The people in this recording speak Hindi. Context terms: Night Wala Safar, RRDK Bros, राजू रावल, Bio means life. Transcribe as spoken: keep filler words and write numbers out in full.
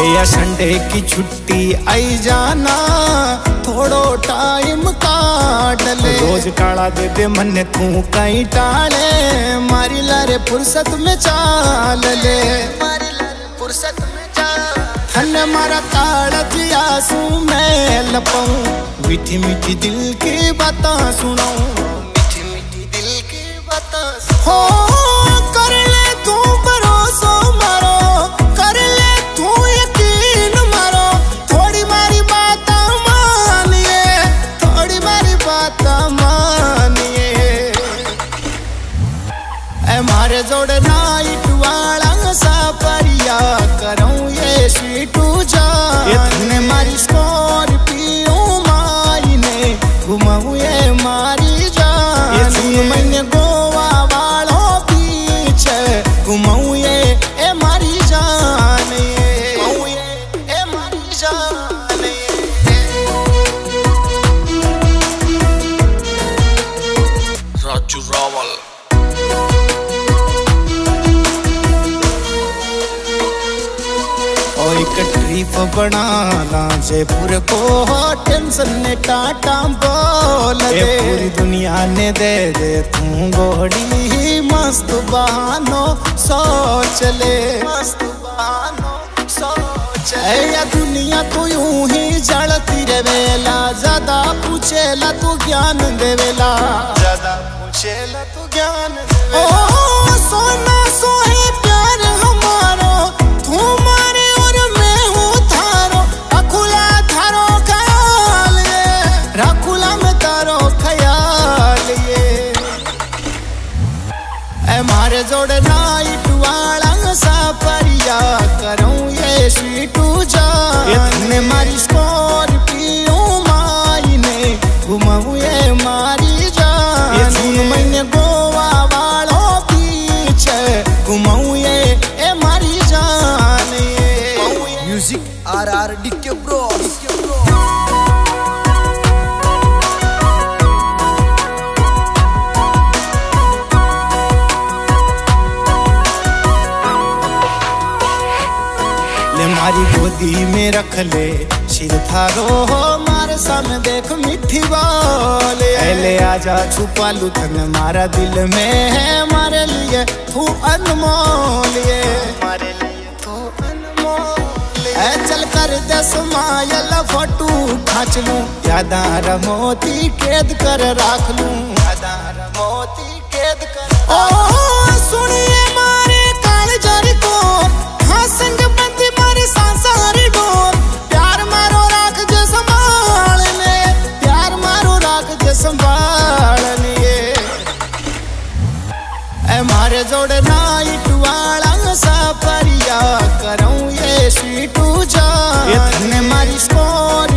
है या संडे की छुट्टी आई जाना, थोड़ो टाइम काट ले। रोज टाड़ा दे दे मन्ने तू कहीं टाले, मारी लारे फुर्सत में चाल ले, मारी लारे फुर्सत में चाल। थन्ने मारा ताड़ा थी आंसू मैं लपाऊं, मीठी मीठी दिल की बातें सुनाऊं, मीठी मीठी दिल की बातें सुनाऊं। मारे जोड़े नाइट वाला सफरिया करूं ये सीटू जाने, मारी स्कॉर्पियो मायने घुमाऊं ये मारी जाने, मैंने गोवा वालों पीछे घुमाऊं ये ए मारी जाने, घुमाऊं ये ए मारी जाने। राजू रावल एक ट्रिप बनाना जयपुर को, टेंशन ने टाटा बोल दे, पूरी दुनिया ने दे दे तू गोड़ी, मस्त बहानो सोच ले, मस्त बहानो सोच ले। या दुनिया तो यूं ही जड़ती रेवेला, ज्यादा पूछेला तू ज्ञान देवेला, ज्यादा पूछेला तू ज्ञान देवेला। ओ सोना सोहे प्यार हमारो, तू मारे जोड़े नाइट वाला सफरिया करूं ये सीटू जाने, मारी स्कॉर्पियो मायने घुमाऊं ये मारी जाने, मैंने गोवा वालों पीछे घुमाऊं ये ए मारी जाने। Music RRDK bros. मारी गोदी में रख ले सिर थारो, मारे सामने देख मिठी बोले, पहले आजा छुपा लू थन मारा दिल में है, मारे लिए तू अनमोल ये, मारे लिए तू अनमोल। ऐ चल कर दे समायल फोटू खींच लूं, यादा रमोती कैद कर राख लूं, यादा रमोती कैद कर। ओ सुनिए मारे काल जर को हाँ संग बंदी मारी सांसारी डोर, प्यार मारो राख जे संभाल ले, प्यार मारो राख जे संभाल ले। ऐ मारे जोड़े नाइट वाला सफरिया करूं ये सीटू जाने, मारी स्कॉर्पियो